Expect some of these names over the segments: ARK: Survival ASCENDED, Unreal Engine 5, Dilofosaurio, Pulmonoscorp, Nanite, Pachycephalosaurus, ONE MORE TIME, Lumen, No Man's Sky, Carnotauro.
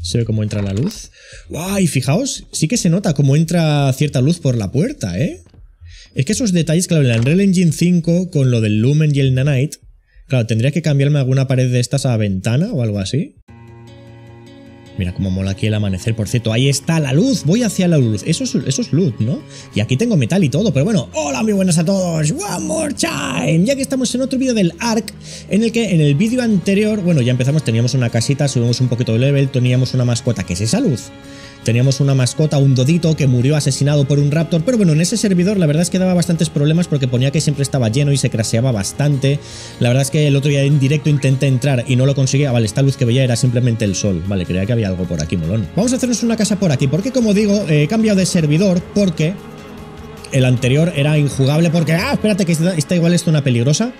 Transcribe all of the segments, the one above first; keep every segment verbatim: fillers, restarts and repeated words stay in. Se ve cómo entra la luz. ¡Guau! Y fijaos, sí que se nota cómo entra cierta luz por la puerta, ¿eh? Es que esos detalles, claro, en la Unreal Engine cinco, con lo del Lumen y el Nanite, claro, tendría que cambiarme alguna pared de estas a ventana o algo así. Mira cómo mola aquí el amanecer, por cierto. Ahí está la luz, voy hacia la luz. Eso es, eso es luz, ¿no? Y aquí tengo metal y todo, pero bueno. Hola, muy buenas a todos. One more time. Ya que estamos en otro vídeo del ARK, en el que en el vídeo anterior, bueno, ya empezamos, teníamos una casita, subimos un poquito de level, teníamos una mascota, que es esa luz. Teníamos una mascota, un dodito, que murió asesinado por un raptor, pero bueno, en ese servidor la verdad es que daba bastantes problemas porque ponía que siempre estaba lleno y se crasheaba bastante. La verdad es que el otro día en directo intenté entrar y no lo conseguía. Vale, esta luz que veía era simplemente el sol. Vale, creía que había algo por aquí, molón. Vamos a hacernos una casa por aquí, porque como digo, he cambiado de servidor porque el anterior era injugable porque... ¡Ah! Espérate, que está, está igual esto una peligrosa.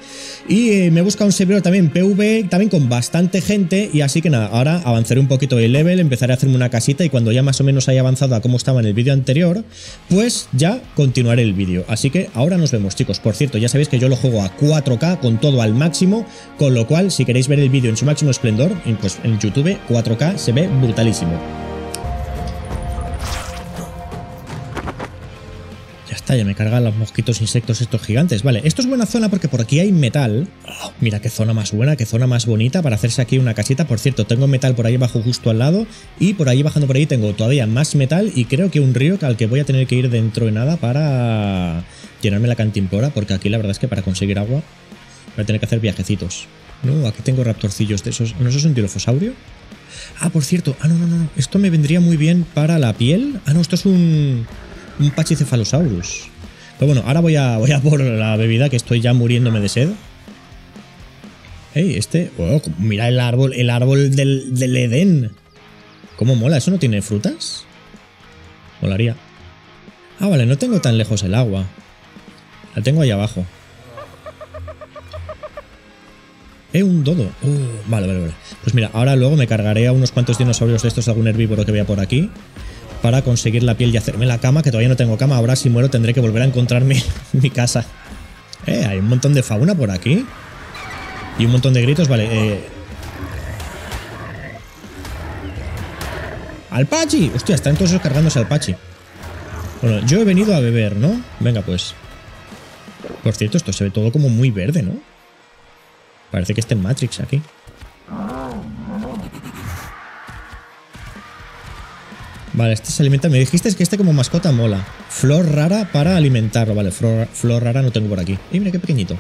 Y eh, me he buscado un servidor también P V, también con bastante gente. Y así que nada, ahora avanzaré un poquito de level, empezaré a hacerme una casita. Y cuando ya más o menos haya avanzado a cómo estaba en el vídeo anterior, pues ya continuaré el vídeo. Así que ahora nos vemos, chicos. Por cierto, ya sabéis que yo lo juego a cuatro K con todo al máximo. Con lo cual, si queréis ver el vídeo en su máximo esplendor, pues en YouTube cuatro K se ve brutalísimo. Ya me cargan los mosquitos, insectos estos gigantes. Vale, esto es buena zona porque por aquí hay metal. Oh, mira qué zona más buena, qué zona más bonita para hacerse aquí una casita. Por cierto, tengo metal por ahí abajo justo al lado. Y por ahí bajando por ahí tengo todavía más metal. Y creo que un río al que voy a tener que ir dentro de nada para llenarme la cantimplora. Porque aquí la verdad es que para conseguir agua voy a tener que hacer viajecitos. No, aquí tengo raptorcillos de esos. ¿No, eso es un dilofosaurio? Ah, por cierto. Ah, no, no, no. Esto me vendría muy bien para la piel. Ah, no, esto es un... un Pachycephalosaurus. Pero bueno, ahora voy a, voy a por la bebida, que estoy ya muriéndome de sed. Ey, este... Oh, mira el árbol, el árbol del, del Edén. ¿Cómo mola? ¿Eso no tiene frutas? Molaría. Ah, vale, no tengo tan lejos el agua. La tengo ahí abajo. Eh, un dodo. Uh, vale, vale, vale. Pues mira, ahora luego me cargaré a unos cuantos dinosaurios de estos, algún herbívoro que vea por aquí, para conseguir la piel y hacerme la cama, que todavía no tengo cama. Ahora si muero tendré que volver a encontrar mi, mi casa. Eh, hay un montón de fauna por aquí. Y un montón de gritos, vale. Eh... ¡Al Pachi! Hostia, están todos ellos cargándose al Pachi. Bueno, yo he venido a beber, ¿no? Venga, pues. Por cierto, esto se ve todo como muy verde, ¿no? Parece que está en Matrix aquí. Vale, este se alimenta. Me dijiste que este como mascota mola. Flor rara para alimentarlo. Vale, flor, flor rara no tengo por aquí. Y mira qué pequeñito.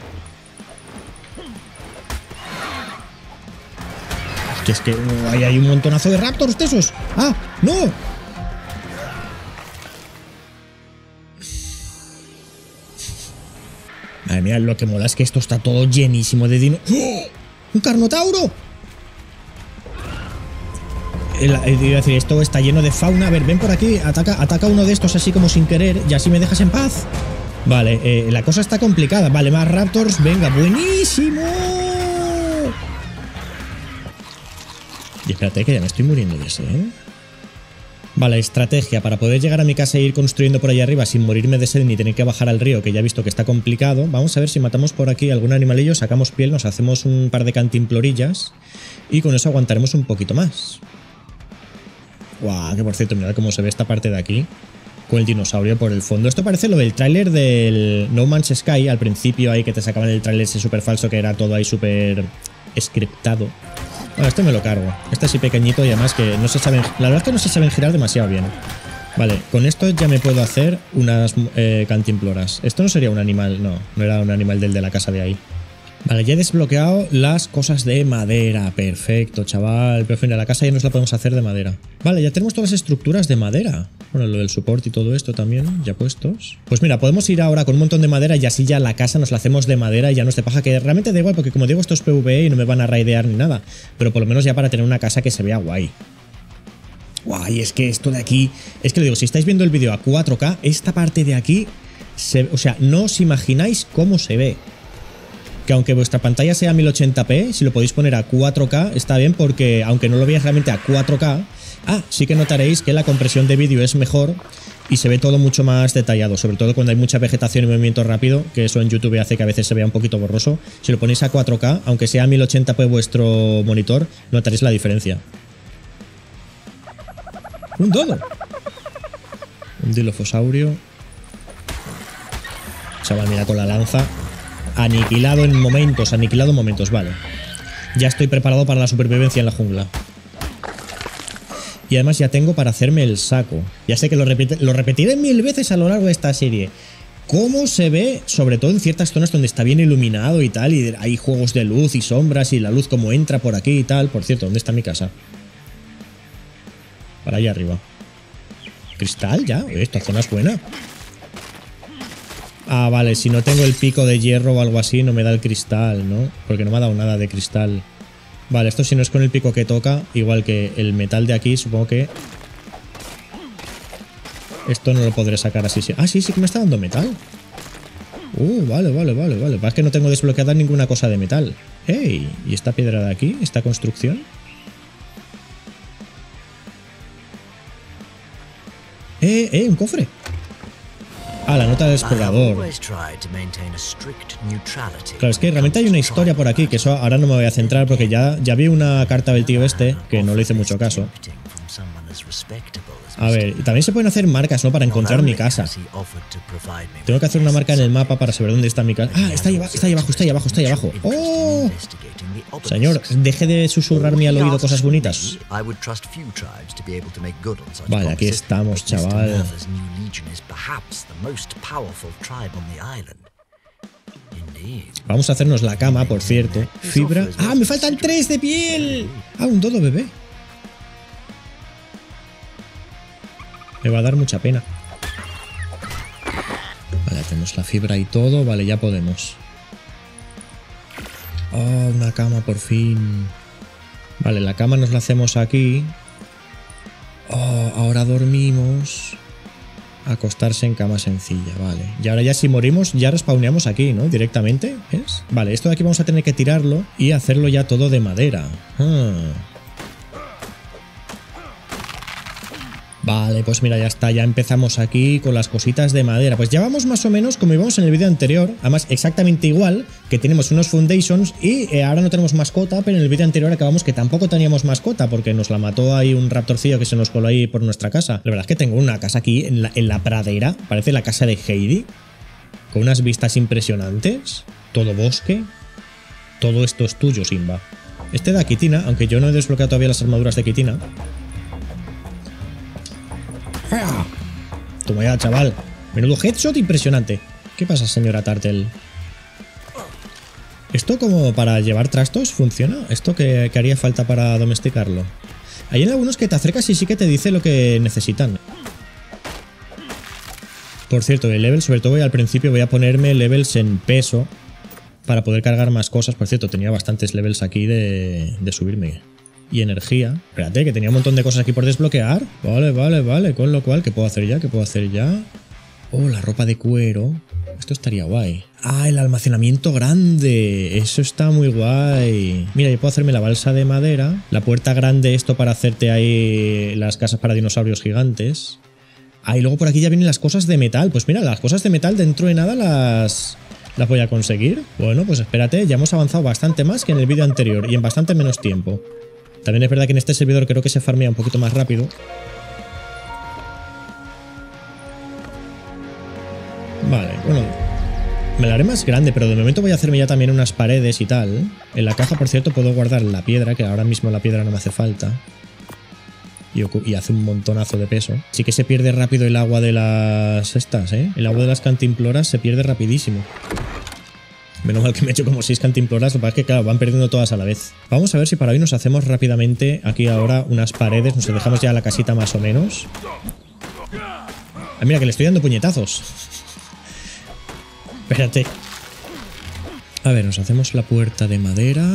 Que es que uh, ahí hay un montonazo de raptors de esos. ¡Ah! ¡No! Madre mía, lo que mola es que esto está todo llenísimo de dino. ¡Oh! ¡Un carnotauro! Decir, esto está lleno de fauna. A ver, ven por aquí, ataca, ataca uno de estos así como sin querer y así me dejas en paz. Vale, eh, la cosa está complicada. Vale, más raptors, venga, buenísimo. Y espérate que ya me estoy muriendo de ese, ¿eh? Vale, estrategia para poder llegar a mi casa e ir construyendo por ahí arriba sin morirme de sed ni tener que bajar al río, que ya he visto que está complicado. Vamos a ver si matamos por aquí algún animalillo, sacamos piel, nos hacemos un par de cantimplorillas y con eso aguantaremos un poquito más. Guau, wow, que por cierto, mirad cómo se ve esta parte de aquí con el dinosaurio por el fondo. Esto parece lo del tráiler del No Man's Sky, al principio ahí que te sacaban el tráiler ese súper falso, que era todo ahí súper scriptado. Bueno, este me lo cargo. Este así pequeñito y además que no se saben... La verdad es que no se saben girar demasiado bien. Vale, con esto ya me puedo hacer unas eh, cantimploras. Esto no sería un animal, no. No era un animal del de la casa de ahí. Vale, ya he desbloqueado las cosas de madera. Perfecto, chaval. Pero en fin, a la casa ya nos la podemos hacer de madera. Vale, ya tenemos todas las estructuras de madera. Bueno, lo del soporte y todo esto también, ya puestos. Pues mira, podemos ir ahora con un montón de madera y así ya la casa nos la hacemos de madera y ya no es de paja, que realmente da igual porque como digo, esto es P V E y no me van a raidear ni nada. Pero por lo menos ya para tener una casa que se vea guay. Guay, es que esto de aquí... Es que lo digo, si estáis viendo el vídeo a cuatro K, esta parte de aquí... Se... O sea, no os imagináis cómo se ve. Que aunque vuestra pantalla sea mil ochenta p, si lo podéis poner a cuatro K está bien, porque aunque no lo veáis realmente a cuatro K, ah, sí que notaréis que la compresión de vídeo es mejor y se ve todo mucho más detallado, sobre todo cuando hay mucha vegetación y movimiento rápido, que eso en YouTube hace que a veces se vea un poquito borroso. Si lo ponéis a cuatro K, aunque sea mil ochenta p vuestro monitor, notaréis la diferencia. ¡Un dodo! Un dilofosaurio. Se va a mirar con la lanza. Aniquilado en momentos, aniquilado en momentos, vale. Ya estoy preparado para la supervivencia en la jungla. Y además ya tengo para hacerme el saco. Ya sé que lo, repite, lo repetiré mil veces a lo largo de esta serie. Cómo se ve, sobre todo en ciertas zonas donde está bien iluminado y tal, y hay juegos de luz y sombras y la luz como entra por aquí y tal. Por cierto, ¿dónde está mi casa? Para allá arriba. ¿Cristal ya? Esta zona es buena. Ah, vale, si no tengo el pico de hierro o algo así, no me da el cristal, ¿no? Porque no me ha dado nada de cristal. Vale, esto si no es con el pico que toca, igual que el metal de aquí, supongo que... Esto no lo podré sacar así. Ah, sí, sí que me está dando metal. Uh, vale, vale, vale, vale. Es que no tengo desbloqueada ninguna cosa de metal. ¡Ey! ¿Y esta piedra de aquí? ¿Esta construcción? ¡Eh, eh! ¡Un cofre! Ah, la nota del explorador. Claro, es que realmente hay una historia por aquí, que eso ahora no me voy a centrar porque ya, ya vi una carta del tío este, que no le hice mucho caso. A ver, y también se pueden hacer marcas, ¿no? Para encontrar mi casa. Tengo que hacer una marca en el mapa para saber dónde está mi casa. Ah, está ahí, está ahí abajo, está ahí abajo, está ahí abajo. ¡Oh! Señor, deje de susurrarme al oído cosas bonitas. Vale, aquí estamos, chaval. Vamos a hacernos la cama, por cierto. Fibra. ¡Ah, me faltan tres de piel! Ah, un dodo bebé. Me va a dar mucha pena. Vale, tenemos la fibra y todo. Vale, ya podemos. Oh, una cama por fin. Vale, la cama nos la hacemos aquí. Oh, ahora dormimos. Acostarse en cama sencilla, vale. Y ahora ya si morimos, ya respawneamos aquí, ¿no? Directamente, ¿ves? Vale, esto de aquí vamos a tener que tirarlo y hacerlo ya todo de madera. Ah. Vale, pues mira, ya está, ya empezamos aquí con las cositas de madera. Pues ya vamos más o menos como íbamos en el vídeo anterior, además exactamente igual, que tenemos unos foundations y eh, ahora no tenemos mascota, pero en el vídeo anterior acabamos que tampoco teníamos mascota porque nos la mató ahí un raptorcillo que se nos coló ahí por nuestra casa. La verdad es que tengo una casa aquí en la, en la pradera, parece la casa de Heidi, con unas vistas impresionantes, todo bosque, todo esto es tuyo, Simba. Este da Kitina, aunque yo no he desbloqueado todavía las armaduras de Kitina. Toma ya, chaval. Menudo headshot impresionante. ¿Qué pasa, señora Turtle? ¿Esto como para llevar trastos funciona? ¿Esto que, que haría falta para domesticarlo? Hay en algunos que te acercas y sí que te dice lo que necesitan. Por cierto, el level, sobre todo voy al principio, voy a ponerme levels en peso para poder cargar más cosas. Por cierto, tenía bastantes levels aquí de, de subirme. Y energía. Espérate, que tenía un montón de cosas aquí por desbloquear. Vale, vale, vale. Con lo cual, ¿qué puedo hacer ya? ¿Qué puedo hacer ya? Oh, la ropa de cuero. Esto estaría guay. Ah, el almacenamiento grande. Eso está muy guay. Mira, yo puedo hacerme la balsa de madera. La puerta grande, esto para hacerte ahí las casas para dinosaurios gigantes. Ah, y luego por aquí ya vienen las cosas de metal. Pues mira, las cosas de metal dentro de nada las... las voy a conseguir. Bueno, pues espérate. Ya hemos avanzado bastante más que en el vídeo anterior. Y en bastante menos tiempo. También es verdad que en este servidor creo que se farmea un poquito más rápido. Vale, bueno. Me la haré más grande, pero de momento voy a hacerme ya también unas paredes y tal. En la caja, por cierto, puedo guardar la piedra, que ahora mismo la piedra no me hace falta. Y, y hace un montonazo de peso. Sí que se pierde rápido el agua de las estas, ¿eh? El agua de las cantimploras se pierde rapidísimo. Menos mal que me he hecho como seis cantimploras, lo que pasa es que, claro, van perdiendo todas a la vez. Vamos a ver si para hoy nos hacemos rápidamente aquí ahora unas paredes, nos dejamos ya la casita más o menos. Ah, mira, que le estoy dando puñetazos. Espérate. A ver, nos hacemos la puerta de madera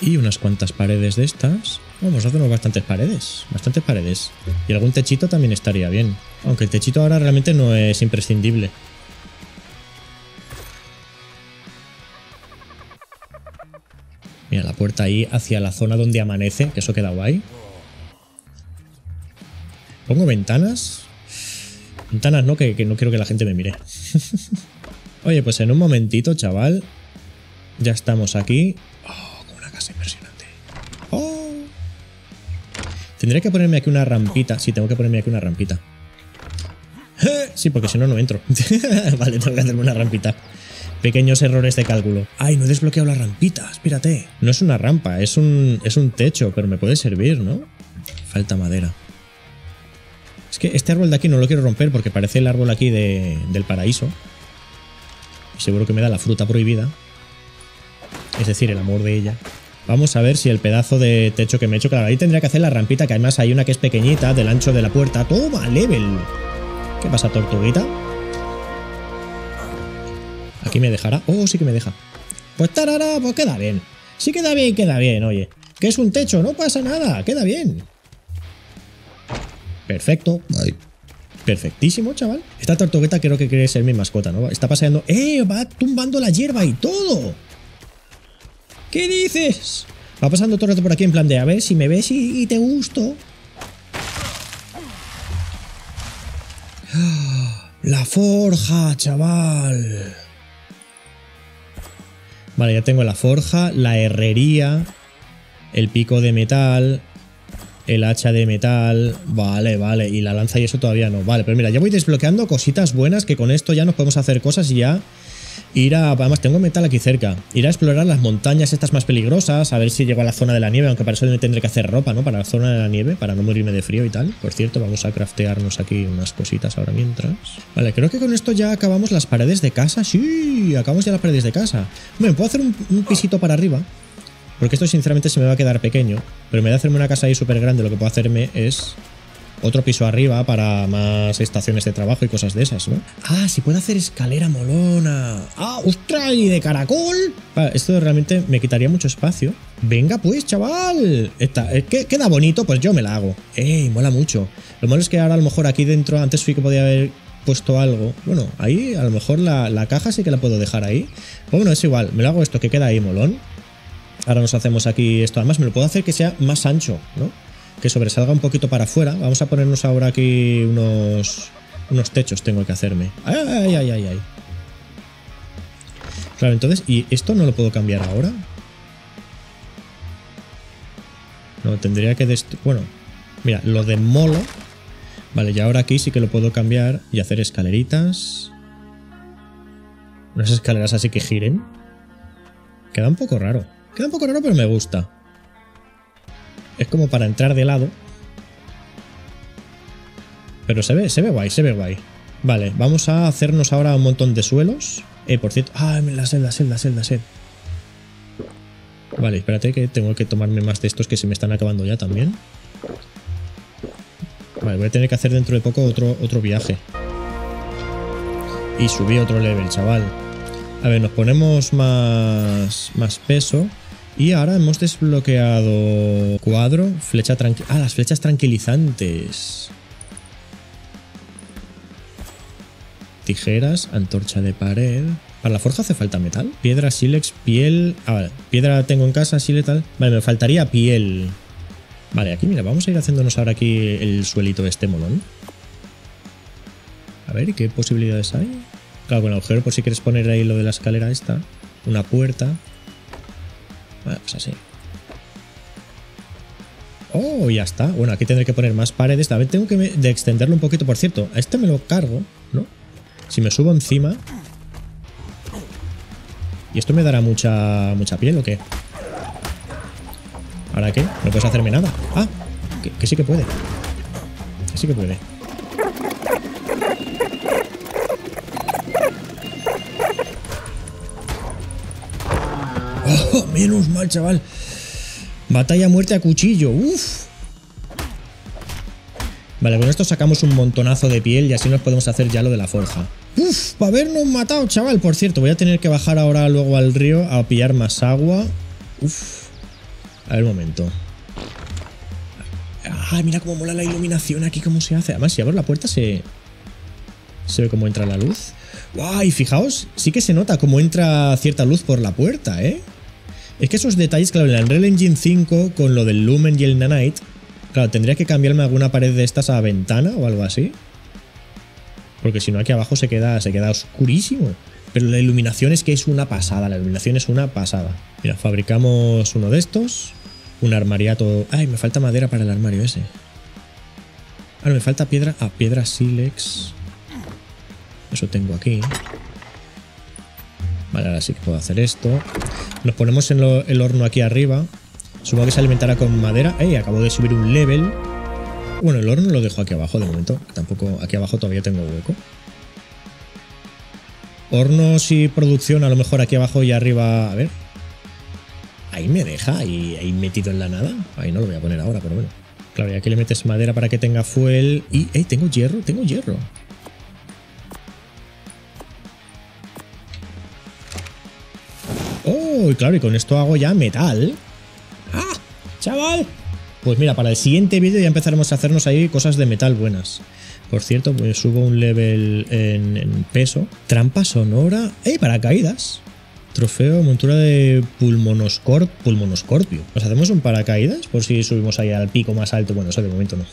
y unas cuantas paredes de estas. Vamos a hacernos bastantes paredes, bastantes paredes. Y algún techito también estaría bien. Aunque el techito ahora realmente no es imprescindible. Mira, la puerta ahí hacia la zona donde amanece, que eso queda guay. ¿Pongo ventanas? Ventanas no, que, que no quiero que la gente me mire. Oye, pues en un momentito, chaval. Ya estamos aquí. Oh, con una casa impresionante. Oh. Tendría que ponerme aquí una rampita. Sí, tengo que ponerme aquí una rampita. Sí, porque si no, no entro. Vale, tengo que hacerme una rampita. Pequeños errores de cálculo. Ay, no he desbloqueado la rampita, espérate. No es una rampa, es un, es un techo, pero me puede servir, ¿no? Falta madera. Es que este árbol de aquí no lo quiero romper porque parece el árbol aquí de, del paraíso. Seguro que me da la fruta prohibida. Es decir, el amor de ella. Vamos a ver si el pedazo de techo que me he hecho... Claro, ahí tendría que hacer la rampita, que además hay una que es pequeñita, del ancho de la puerta. ¡Toma, level! ¿Qué pasa, tortuguita? Aquí me dejará. Oh, sí que me deja. Pues tarara, pues queda bien. Sí queda bien, queda bien, oye. Que es un techo, no pasa nada, queda bien. Perfecto. Ay. Perfectísimo, chaval. Esta tortugueta creo que quiere ser mi mascota, ¿no? Está paseando... ¡Eh! Va tumbando la hierba y todo. ¿Qué dices? Va pasando todo el rato por aquí en plan de a ver si me ves y, y te gusto. La forja, chaval. Vale, ya tengo la forja, la herrería, el pico de metal, el hacha de metal, vale, vale, y la lanza y eso todavía no. Vale, pero mira, ya voy desbloqueando cositas buenas que con esto ya nos podemos hacer cosas y ya ir a... Además, tengo metal aquí cerca. Ir a explorar las montañas estas más peligrosas, a ver si llego a la zona de la nieve, aunque para eso me tendré que hacer ropa, ¿no? Para la zona de la nieve, para no morirme de frío y tal. Por cierto, vamos a craftearnos aquí unas cositas ahora mientras. Vale, creo que con esto ya acabamos las paredes de casa. Sí, acabamos ya las paredes de casa. Bueno, puedo hacer un, un pisito para arriba. Porque esto sinceramente se me va a quedar pequeño. Pero en vez de hacerme una casa ahí súper grande, lo que puedo hacerme es otro piso arriba para más estaciones de trabajo y cosas de esas, ¿no? Ah, si puedo hacer escalera molona. ¡Ah, ostras! ¿Y de caracol? Vale, esto realmente me quitaría mucho espacio. Venga pues, chaval. Esta, ¿qué, queda bonito? Pues yo me la hago. ¡Ey! Mola mucho. Lo malo es que ahora a lo mejor aquí dentro, antes sí que podía haber puesto algo. Bueno, ahí a lo mejor la, la caja sí que la puedo dejar ahí. Bueno, es igual. Me lo hago esto que queda ahí molón. Ahora nos hacemos aquí esto. Además, me lo puedo hacer que sea más ancho, ¿no? Que sobresalga un poquito para afuera. Vamos a ponernos ahora aquí unos unos techos tengo que hacerme. ¡Ay, ay, ay, ay! ay. Claro, entonces... ¿Y esto no lo puedo cambiar ahora? No, tendría que... Dest... Bueno, mira, lo demolo. Vale, y ahora aquí sí que lo puedo cambiar y hacer escaleritas. Unas escaleras así que giren. Queda un poco raro. Queda un poco raro, pero me gusta. Es como para entrar de lado. Pero se ve, se ve guay, se ve guay. Vale, vamos a hacernos ahora un montón de suelos. Eh, por cierto... ¡Ah, la sed, la sed, la sed, la sed! Vale, espérate que tengo que tomarme más de estos que se me están acabando ya también. Vale, voy a tener que hacer dentro de poco otro, otro viaje. Y subí otro level, chaval. A ver, nos ponemos más, más peso. Y ahora hemos desbloqueado cuadro, flecha tranqui... Ah, las flechas tranquilizantes. Tijeras, antorcha de pared... ¿Para la forja hace falta metal? Piedra, sílex, piel... Ah, vale. Piedra tengo en casa, sílex, tal... Vale, me faltaría piel. Vale, aquí mira, vamos a ir haciéndonos ahora aquí el suelito este molón. A ver, ¿qué posibilidades hay? Claro, con el agujero por si quieres poner ahí lo de la escalera esta. Una puerta... Vale, pues así. Oh, ya está. Bueno, aquí tendré que poner más paredes. También tengo que me, de extenderlo un poquito. Por cierto, a este me lo cargo, ¿no? Si me subo encima. ¿Y esto me dará mucha mucha piel o qué? ¿Ahora qué? No puedes hacerme nada. Ah, que, que sí que puede. Que sí que puede. Oh, menos mal, chaval. Batalla a muerte a cuchillo. Uf. Vale, con esto sacamos un montonazo de piel y así nos podemos hacer ya lo de la forja. Uf, para habernos matado, chaval. Por cierto, voy a tener que bajar ahora luego al río a pillar más agua. Uf. A ver, un momento. Ah, mira cómo mola la iluminación aquí, cómo se hace. Además, si abro la puerta se... Se ve cómo entra la luz. Guay, fijaos, sí que se nota cómo entra cierta luz por la puerta, ¿eh? Es que esos detalles, claro, en el Unreal Engine cinco, con lo del Lumen y el Nanite, claro, tendría que cambiarme alguna pared de estas a ventana o algo así. Porque si no, aquí abajo se queda, se queda oscurísimo. Pero la iluminación es que es una pasada, la iluminación es una pasada. Mira, fabricamos uno de estos. un armariato. Ay, me falta madera para el armario ese. Ah, no, me falta piedra. Ah, piedra sílex. Eso tengo aquí. Vale, ahora sí que puedo hacer esto. Nos ponemos en lo, el horno aquí arriba. Supongo que se alimentará con madera. ¡Ey! Acabo de subir un level. Bueno, el horno lo dejo aquí abajo de momento. Tampoco, aquí abajo todavía tengo hueco. Hornos y producción, a lo mejor aquí abajo y arriba. A ver. Ahí me deja, ahí, ahí metido en la nada. Ahí no lo voy a poner ahora, pero bueno. Claro, y aquí le metes madera para que tenga fuel. Y, ¡ey! Tengo hierro, tengo hierro. Oh, y claro, y con esto hago ya metal. ¡Ah! ¡Chaval! Pues mira, para el siguiente vídeo ya empezaremos a hacernos ahí cosas de metal buenas. Por cierto, pues subo un level en, en peso. Trampa sonora. ¡Ey! Paracaídas. Trofeo, montura de Pulmonoscorp, Pulmonoscorpio. ¿Nos hacemos un paracaídas? Por si subimos ahí al pico más alto. Bueno, eso de momento no.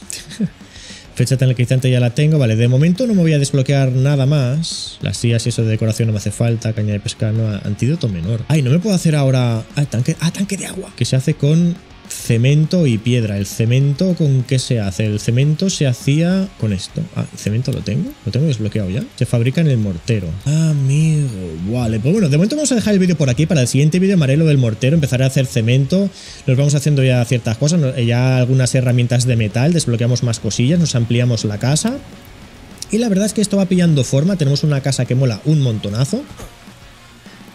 Fecha tranquilizante ya la tengo. Vale, de momento no me voy a desbloquear nada más. Las sillas y eso de decoración no me hace falta. Caña de pescar, no. Antídoto menor. Ay, no me puedo hacer ahora... Ah, tanque, ah, tanque de agua. Que se hace con cemento y piedra. ¿El cemento con qué se hace? El cemento se hacía con esto. Ah, ¿el cemento lo tengo? ¿Lo tengo desbloqueado ya? Se fabrica en el mortero. Amigo, vale. Pues bueno, de momento vamos a dejar el vídeo por aquí. Para el siguiente vídeo amaré lo del mortero. Empezaré a hacer cemento. Nos vamos haciendo ya ciertas cosas. Ya algunas herramientas de metal. Desbloqueamos más cosillas. Nos ampliamos la casa. Y la verdad es que esto va pillando forma. Tenemos una casa que mola un montonazo.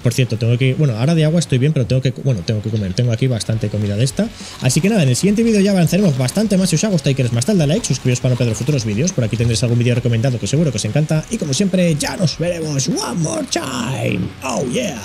Por cierto, tengo que... Bueno, ahora de agua estoy bien, pero tengo que... Bueno, tengo que comer. Tengo aquí bastante comida de esta. Así que nada, en el siguiente vídeo ya avanzaremos bastante más. Si os ha gustado y queréis más, dale like, suscribiros para no perder futuros vídeos. Por aquí tendréis algún vídeo recomendado que seguro que os encanta. Y como siempre, ya nos veremos one more time. Oh yeah.